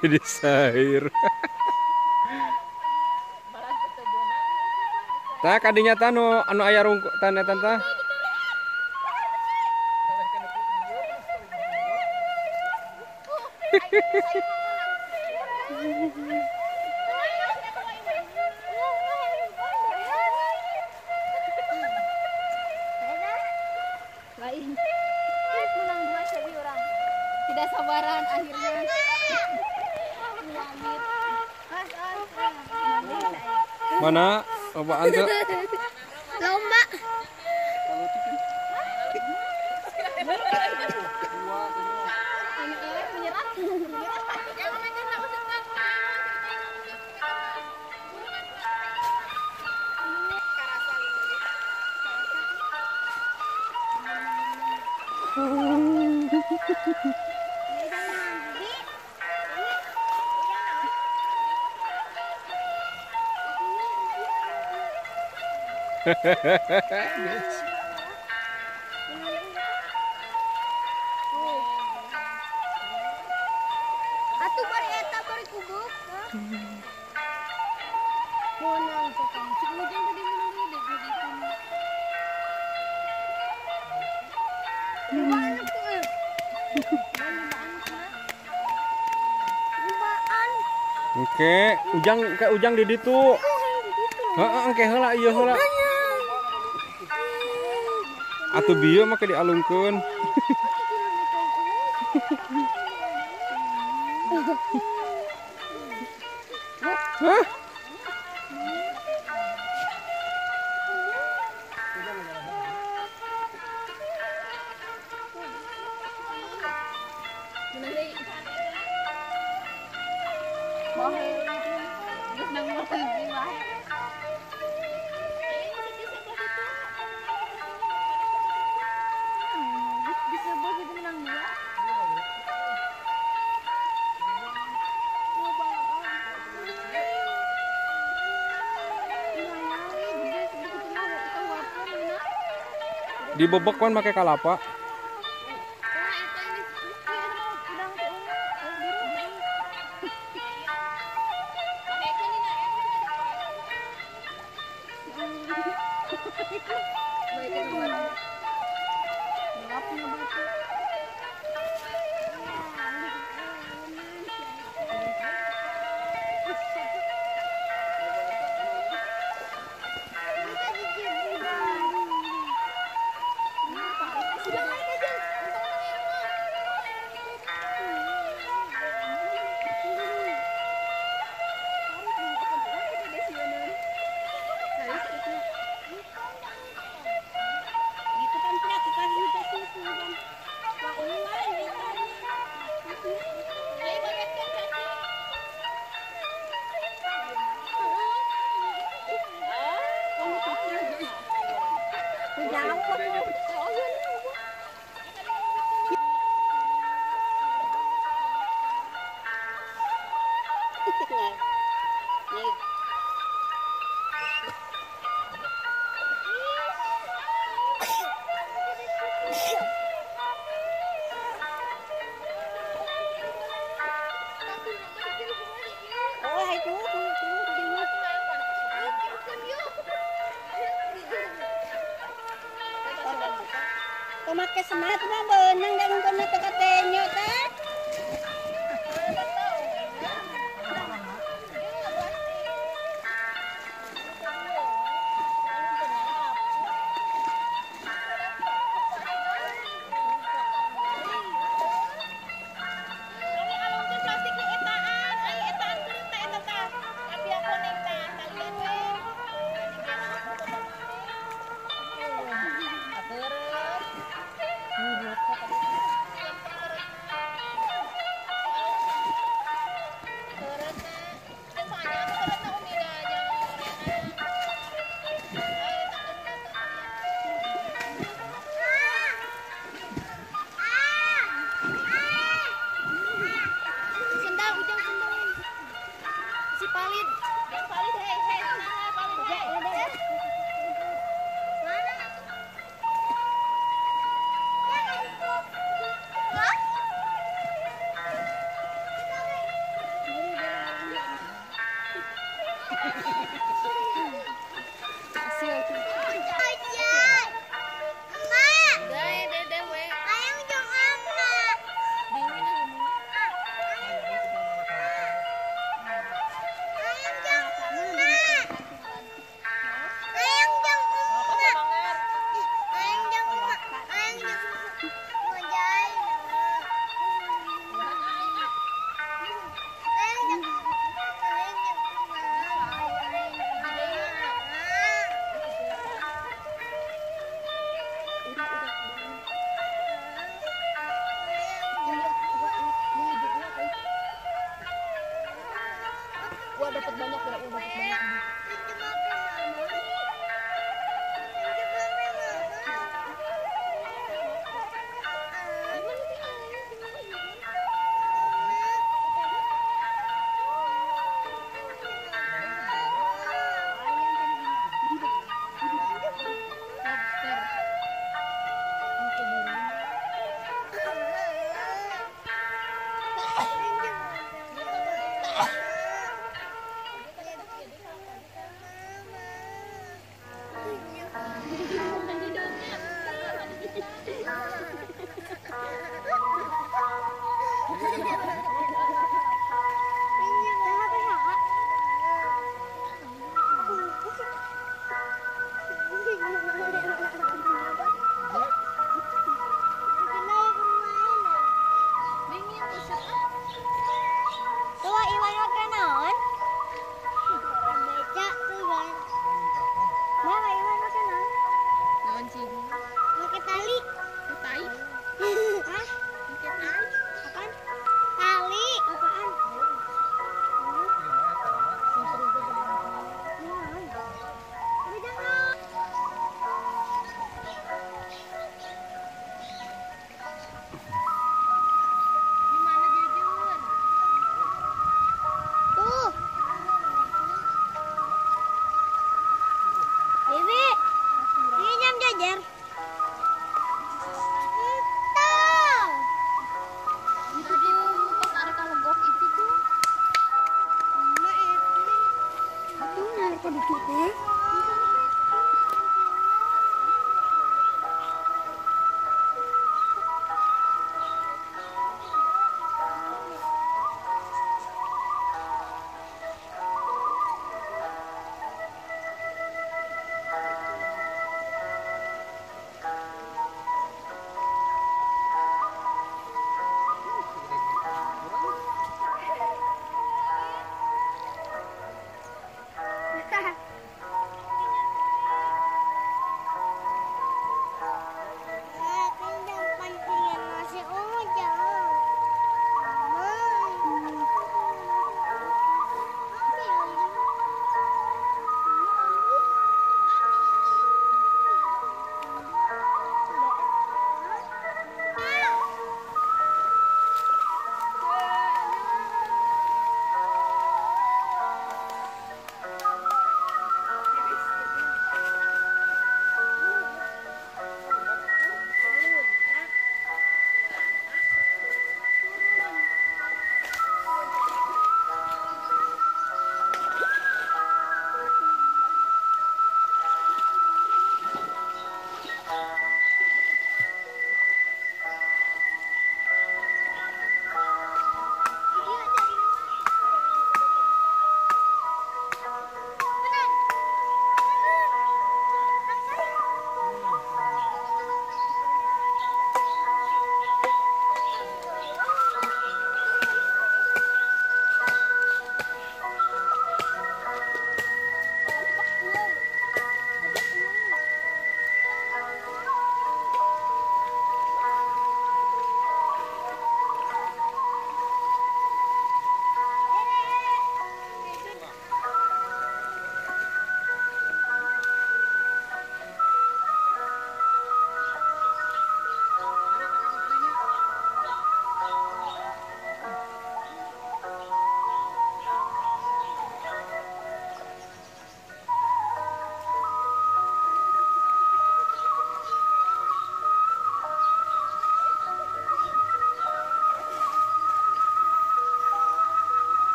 Desire. Ta kadinya tano anu aya rung tanda tanta. Tidak sabaran akhirnya. Mana? Lomba antar. Lomba. Yes. Atuh bari eta bari kubuk. Monang sakang cik mujang tadi minum gede gede kono. Lima anak tuh. Limaan. Oke, ujang di ditu. Heeh, engke heula ieu heula. Atuh bieu mah ke dialungkeun. Hah? Dibebek kan pakai kalapa. Pakai semangat mah benang dan karena tekatnya teh. Gimana dia Jun? Tuh. Bibi, ini nyam jajar. Kalau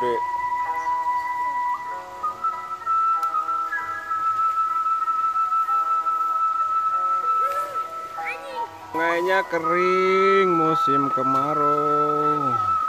deh sungainya kering musim kemarau.